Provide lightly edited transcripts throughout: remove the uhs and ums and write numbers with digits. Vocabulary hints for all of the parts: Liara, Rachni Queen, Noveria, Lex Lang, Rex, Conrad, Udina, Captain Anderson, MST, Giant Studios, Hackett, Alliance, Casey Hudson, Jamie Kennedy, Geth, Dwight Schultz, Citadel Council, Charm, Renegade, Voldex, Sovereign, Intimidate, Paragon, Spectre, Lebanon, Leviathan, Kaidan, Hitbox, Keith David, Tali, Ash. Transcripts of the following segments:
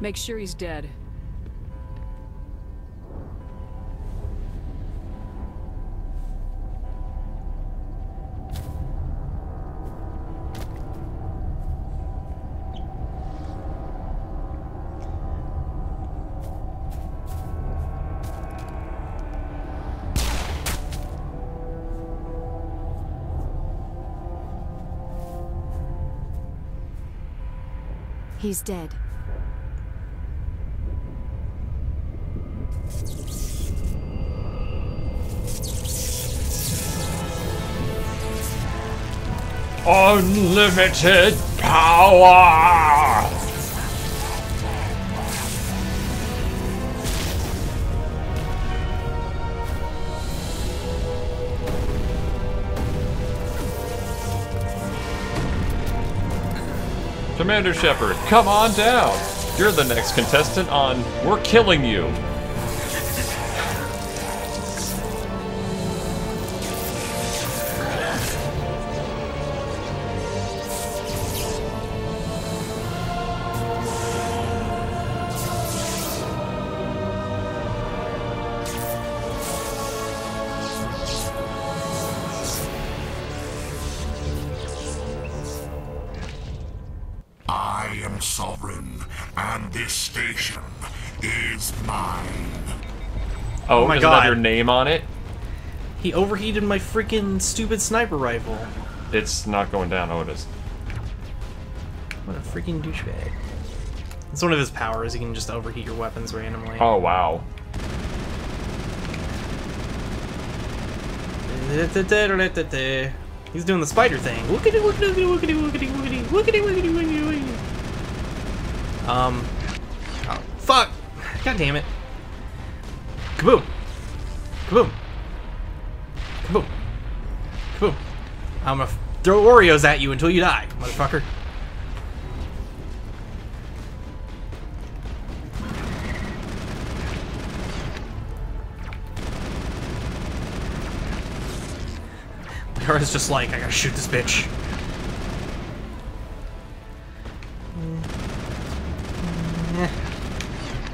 Make sure he's dead. He's dead. Unlimited power! Commander Shepard, come on down! You're the next contestant on We're Killing You! Oh my god! That your name on it? He overheated my freaking stupid sniper rifle. It's not going down, Otis. What a freaking douchebag! It's one of his powers. He can just overheat your weapons randomly. Oh wow! He's doing the spider thing. Wookity wookity wookity wookity wookity wookity wookity wookity. Oh, fuck! God damn it! Kaboom! Kaboom! Kaboom! Kaboom! I'm gonna throw Oreos at you until you die, motherfucker. Liara's just like, I gotta shoot this bitch.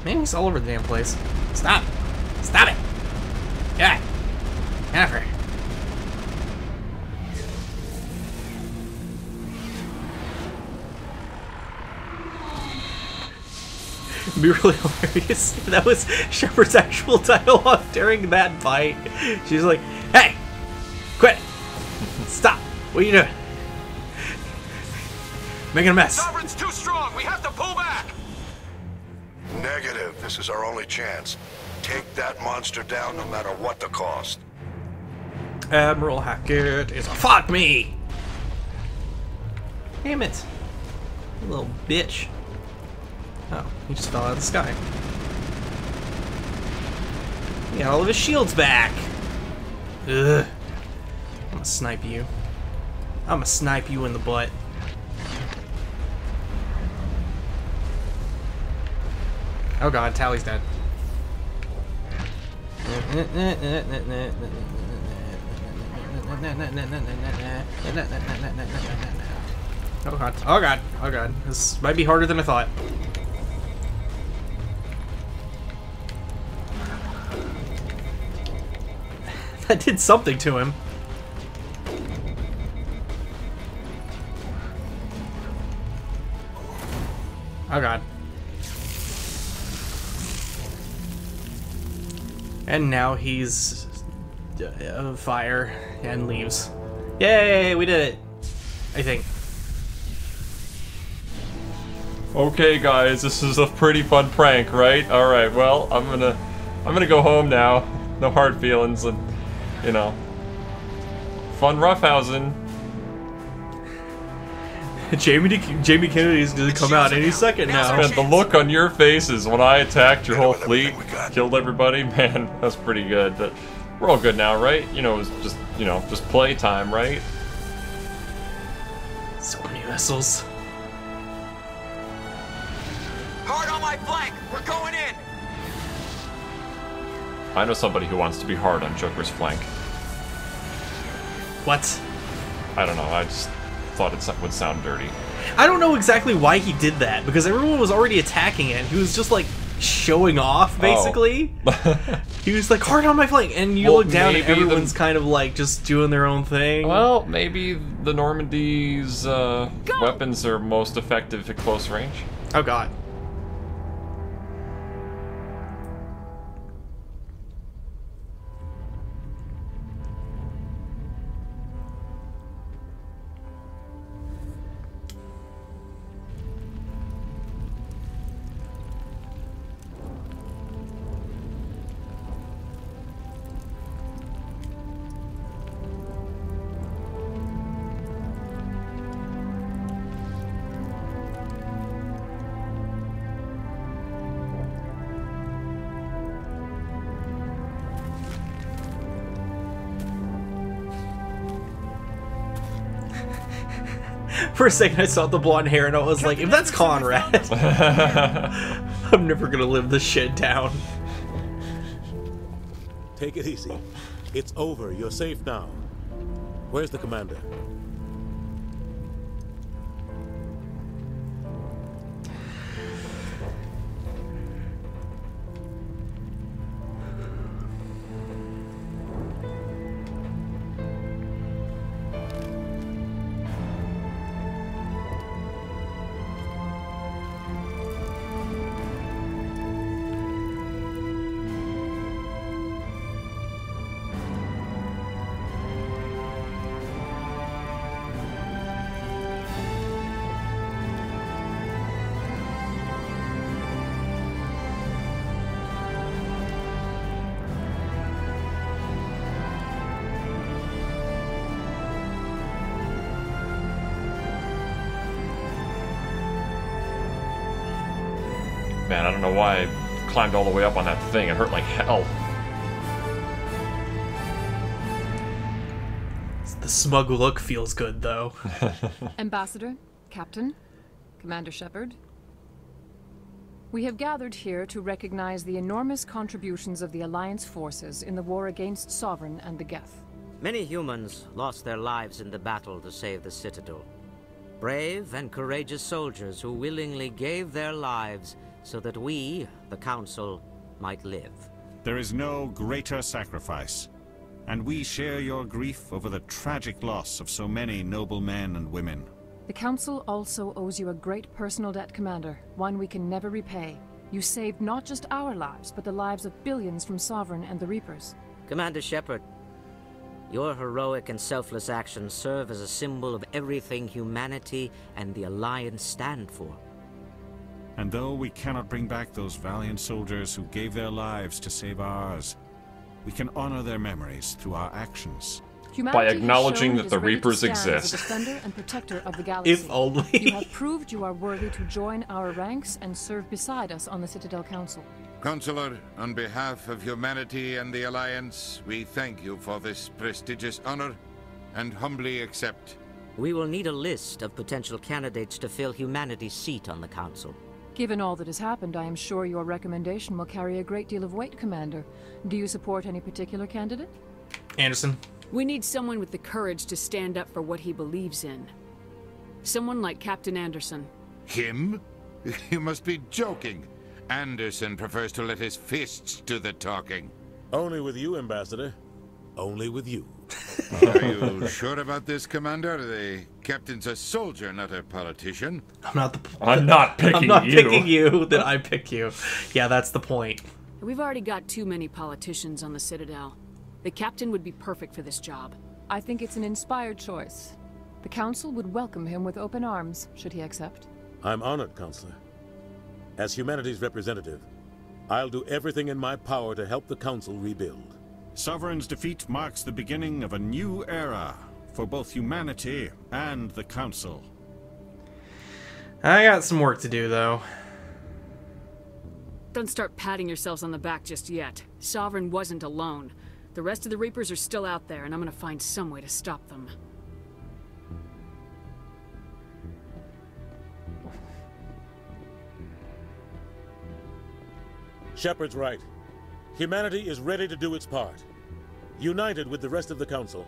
Man, he's all over the damn place. Stop! Stop it! God! Never. It'd be really hilarious if that was Shepard's actual dialogue during that fight. She's like, hey! Quit! Stop! What are you doing? Making a mess. Sovereign's too strong! We have to pull back! Negative. This is our only chance. Take that monster down no matter what the cost. Admiral Hackett is a fuck me! Damn it. You little bitch. Oh, he just fell out of the sky. He got all of his shields back. Ugh. I'm gonna snipe you. I'm gonna snipe you in the butt. Oh god, Tally's dead. Oh god, oh god, oh god. This might be harder than I thought. That did something to him. Oh god. And now he's on fire and leaves. Yay, we did it, I think. Okay guys, this is a pretty fun prank, right? All right, well, I'm gonna go home now. No hard feelings and, you know, fun roughhousing. Jamie Kennedy is gonna come out any second now. Man, the look on your faces when I attacked your whole fleet, killed everybody, man, that's pretty good. But we're all good now, right? You know, it was just, you know, just play time, right? So many vessels. Hard on my flank! We're going in! I know somebody who wants to be hard on Joker's flank. What? I don't know, I just thought it would sound dirty. I don't know exactly why he did that, because everyone was already attacking it, and he was just like showing off, basically. Oh. He was like, hard on my flank, and you look down and everyone's kind of like just doing their own thing. Well, maybe the Normandy's weapons are most effective at close range. Oh god. For a second I saw the blonde hair and I was like, if that's Conrad, I'm never gonna live this shit down. Take it easy. It's over. You're safe now. Where's the commander? Man, I don't know why I climbed all the way up on that thing. It hurt like hell. The smug look feels good, though. Ambassador, Captain, Commander Shepard, we have gathered here to recognize the enormous contributions of the Alliance forces in the war against Sovereign and the Geth. Many humans lost their lives in the battle to save the Citadel. Brave and courageous soldiers who willingly gave their lives so that we, the Council, might live. There is no greater sacrifice, and we share your grief over the tragic loss of so many noble men and women. The Council also owes you a great personal debt, Commander, one we can never repay. You saved not just our lives, but the lives of billions from Sovereign and the Reapers. Commander Shepard, your heroic and selfless actions serve as a symbol of everything humanity and the Alliance stand for. And though we cannot bring back those valiant soldiers who gave their lives to save ours, we can honor their memories through our actions. By acknowledging that the Reapers exist. If only. You have proved you are worthy to join our ranks and serve beside us on the Citadel Council. Counselor, on behalf of humanity and the Alliance, we thank you for this prestigious honor and humbly accept. We will need a list of potential candidates to fill humanity's seat on the Council. Given all that has happened, I am sure your recommendation will carry a great deal of weight, Commander. Do you support any particular candidate? Anderson. We need someone with the courage to stand up for what he believes in. Someone like Captain Anderson. Him? You must be joking. Anderson prefers to let his fists do the talking. Only with you, Ambassador. Only with you. Are you sure about this, Commander? The captain's a soldier, not a politician. I'm not picking you. Then I pick you. Yeah, that's the point. We've already got too many politicians on the Citadel. The captain would be perfect for this job. I think it's an inspired choice. The Council would welcome him with open arms, should he accept. I'm honored, Counselor. As humanity's representative, I'll do everything in my power to help the Council rebuild. Sovereign's defeat marks the beginning of a new era for both humanity and the Council. I got some work to do, though. Don't start patting yourselves on the back just yet. Sovereign wasn't alone. The rest of the Reapers are still out there, and I'm gonna find some way to stop them. Shepard's right. Humanity is ready to do its part. United with the rest of the Council,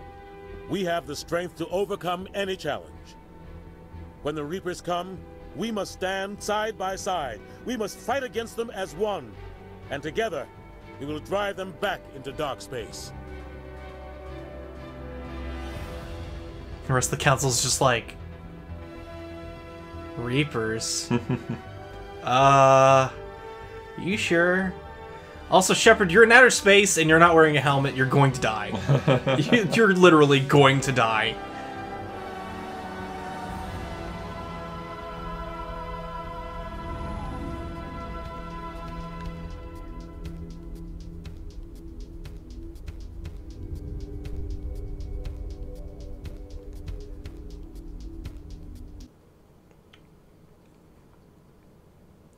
we have the strength to overcome any challenge. When the Reapers come, we must stand side by side. We must fight against them as one. And together, we will drive them back into dark space. The rest of the council's just like... Reapers? You sure? Also, Shepard, you're in outer space and you're not wearing a helmet. You're going to die. You're literally going to die.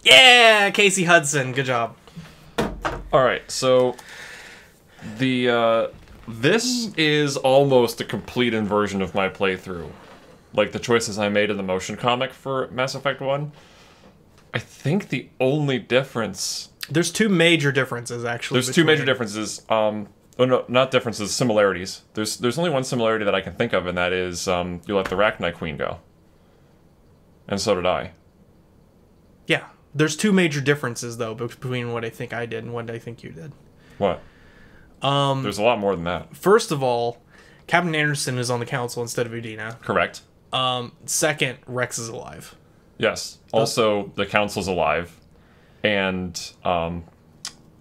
Yeah, Casey Hudson, good job. All right, so the this is almost a complete inversion of my playthrough, like the choices I made in the motion comic for Mass Effect 1. I think the only difference there's two major differences actually. There's two major differences. Oh no, not differences, similarities. There's only one similarity that I can think of, and that is you let the Rachni Queen go, and so did I. Yeah. There's two major differences, though, between what I think I did and what I think you did. What? There's a lot more than that. First of all, Captain Anderson is on the council instead of Udina. Correct. Second, Rex is alive. Yes. Also, the council's alive. And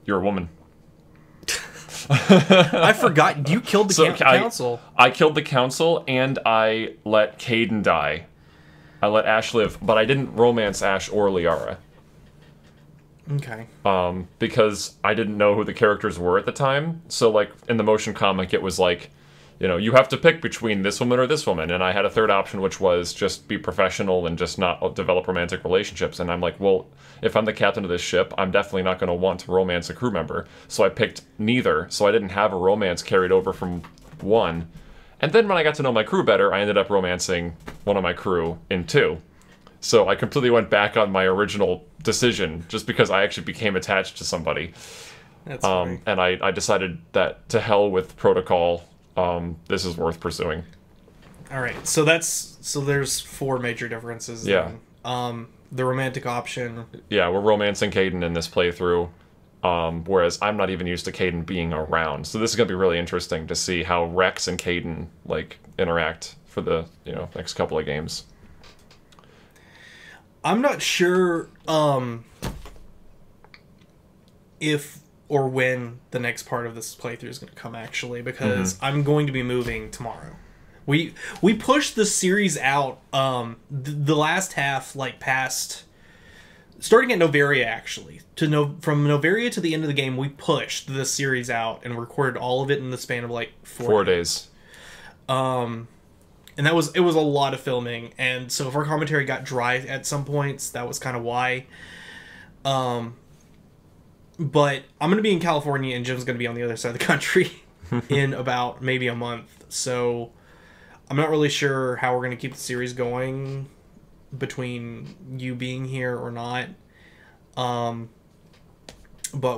you're a woman. I forgot. You killed the council. I killed the council, and I let Kaidan die. I let Ash live, but I didn't romance Ash or Liara. Okay. Because I didn't know who the characters were at the time. So, like, in the motion comic, it was like, you know, you have to pick between this woman or this woman. And I had a third option, which was just be professional and just not develop romantic relationships. And I'm like, well, if I'm the captain of this ship, I'm definitely not going to want to romance a crew member. So I picked neither. So I didn't have a romance carried over from one. And then when I got to know my crew better, I ended up romancing one of my crew in 2. So I completely went back on my original decision, just because I actually became attached to somebody. That's funny. And I decided that to hell with protocol, this is worth pursuing. Alright, so that's... So there's 4 major differences. Yeah. The romantic option... Yeah, we're romancing Kaidan in this playthrough, whereas I'm not even used to Kaidan being around. So this is going to be really interesting to see how Rex and Kaidan, like, interact for the, you know, next couple of games. I'm not sure if or when the next part of this playthrough is going to come, actually, because I'm going to be moving tomorrow. We pushed the series out the last half, like, past... Starting at Noveria, actually. From Noveria to the end of the game, we pushed this series out and recorded all of it in the span of, like, four days. And that was... It was a lot of filming, and so if our commentary got dry at some points, that was kind of why. But I'm going to be in California, and Jim's going to be on the other side of the country in about maybe a month. So I'm not really sure how we're going to keep the series going between you being here or not. But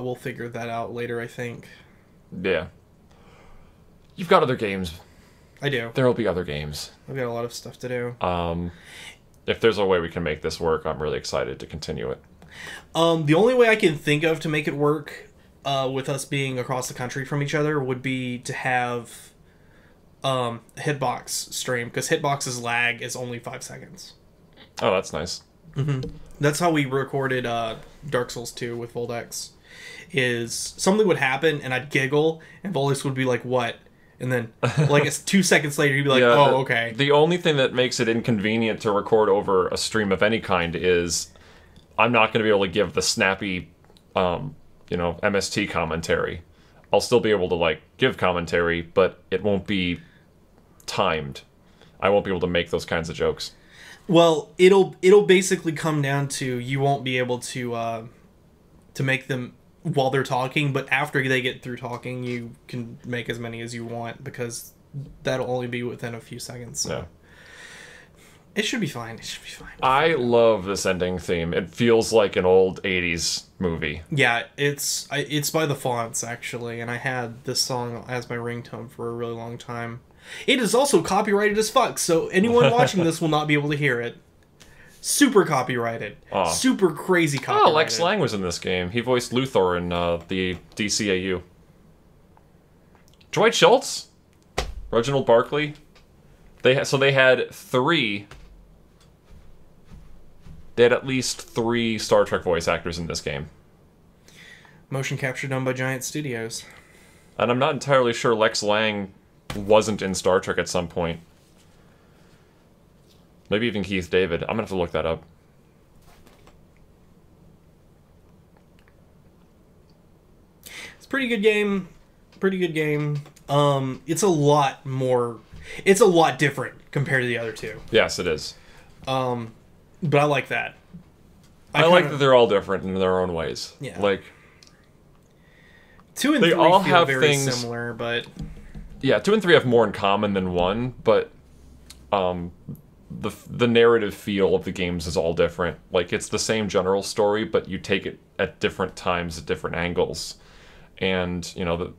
we'll figure that out later, I think. Yeah. You've got other games. I do. There'll be other games. I've got a lot of stuff to do. If there's a way we can make this work, I'm really excited to continue it. The only way I can think of to make it work, with us being across the country from each other, would be to have Hitbox stream, because Hitbox's lag is only 5 seconds. Oh, that's nice. That's how we recorded Dark Souls 2 with Voldex. Is something would happen, and I'd giggle, and Voldex would be like, what? And then, like, it's 2 seconds later, he'd be like, yeah, oh, okay. The only thing that makes it inconvenient to record over a stream of any kind is I'm not going to be able to give the snappy, you know, MST commentary. I'll still be able to, like, give commentary, but it won't be timed. I won't be able to make those kinds of jokes. Well, it'll basically come down to you won't be able to make them while they're talking, but after they get through talking, you can make as many as you want, because that'll only be within a few seconds. So. Yeah. It should be fine. It should be fine. I love this ending theme. It feels like an old 80s movie. Yeah, it's by the Fonts, actually, and I had this song as my ringtone for a really long time. It is also copyrighted as fuck, so anyone watching this will not be able to hear it. super copyrighted. Oh. Super crazy copyrighted. Oh, Lex Lang was in this game. He voiced Luthor in the DCAU. Dwight Schultz? Reginald Barclay? They had at least 3 Star Trek voice actors in this game. Motion capture done by Giant Studios. And I'm not entirely sure Lex Lang wasn't in Star Trek at some point. Maybe even Keith David. I'm gonna have to look that up. It's a pretty good game. Pretty good game. It's a lot more... It's a lot different compared to the other two. Yes, it is. But I like that. I like that they're all different in their own ways. Yeah. Like... 2 and 3 all feel have very similar, but... Yeah, 2 and 3 have more in common than 1, but... The narrative feel of the games is all different. Like, it's the same general story, but you take it at different times, at different angles. And, you know,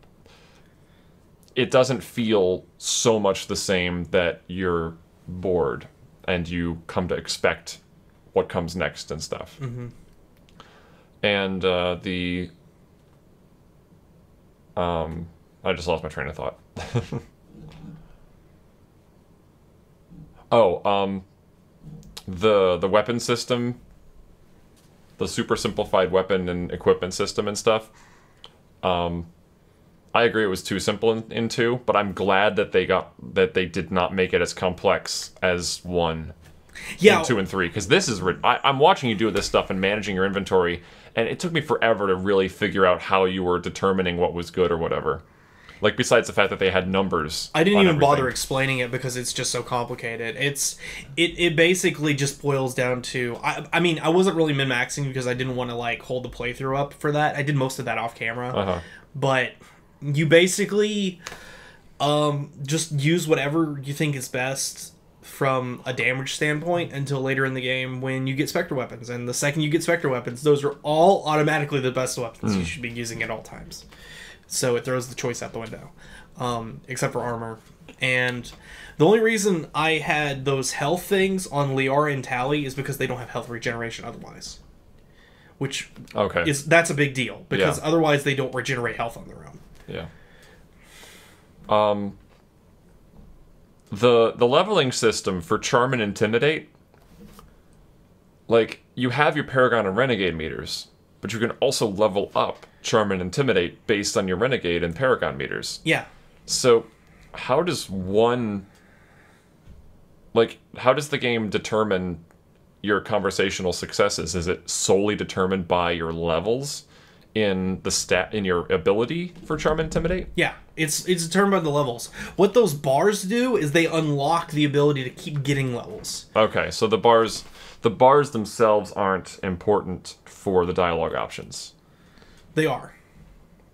it doesn't feel so much the same that you're bored and you come to expect what comes next and stuff. Mm-hmm. And I just lost my train of thought. Oh, the weapon system, the super simplified weapon and equipment system and stuff. I agree it was too simple in 2, but I'm glad that they did not make it as complex as 1, yeah, in 2 and 3, because this is I'm watching you do this stuff and managing your inventory, and it took me forever to really figure out how you were determining what was good or whatever. Like, besides the fact that they had numbers. I didn't even bother explaining it because it's just so complicated. It basically just boils down to... I mean, I wasn't really min-maxing because I didn't want to, like, hold the playthrough up for that. I did most of that off camera. Uh-huh. But you basically just use whatever you think is best from a damage standpoint until later in the game when you get Spectre weapons. And the second you get Spectre weapons, those are all automatically the best weapons you should be using at all times. So it throws the choice out the window, except for armor. And the only reason I had those health things on Liara and Tali is because they don't have health regeneration otherwise. Which that's a big deal, because otherwise they don't regenerate health on their own. Yeah. The leveling system for Charm and Intimidate, like, you have your Paragon and Renegade meters, but you can also level up Charm and Intimidate based on your Renegade and Paragon meters. Yeah. So, how does how does the game determine your conversational successes? Is it solely determined by your levels in the in your ability for Charm and Intimidate? Yeah, it's determined by the levels. What those bars do is they unlock the ability to keep getting levels. Okay, so the bars themselves aren't important for the dialogue options. They are.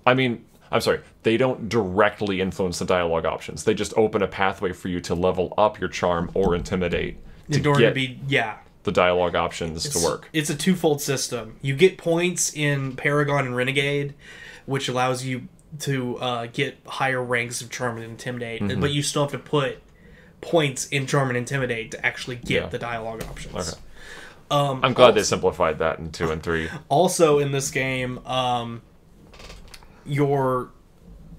I mean, I'm sorry. They don't directly influence the dialogue options. They just open a pathway for you to level up your Charm or Intimidate to get the dialogue options to work. It's a twofold system. You get points in Paragon and Renegade, which allows you to get higher ranks of Charm and Intimidate, but you still have to put points in Charm and Intimidate to actually get the dialogue options. Okay. I'm glad they simplified that in 2 and 3. Also, in this game, your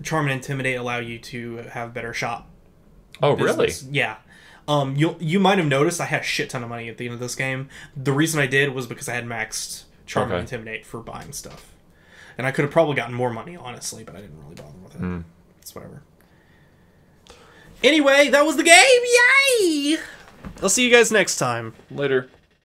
Charm and Intimidate allow you to have better shop. Oh, business. Really? Yeah. You might have noticed I had a shit ton of money at the end of this game. The reason I did was because I had maxed Charm and Intimidate for buying stuff, and I could have probably gotten more money, honestly, but I didn't really bother with it. It's whatever. Anyway, that was the game. Yay! I'll see you guys next time. Later.